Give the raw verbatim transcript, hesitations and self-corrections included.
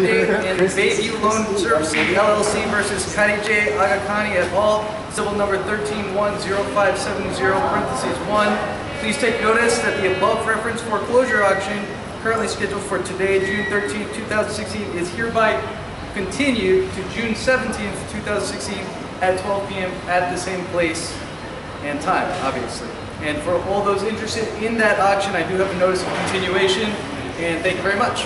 Sunday in Bayview Loan Services L L C versus Kari J. Agakani et al. Civil number one three one zero five seven zero, parentheses one. Please take notice that the above reference foreclosure auction, currently scheduled for today, June thirteenth, two thousand sixteen, is hereby continued to June seventeenth, two thousand sixteen at twelve p m at the same place and time, obviously. And for all those interested in that auction, I do have a notice of continuation, and thank you very much.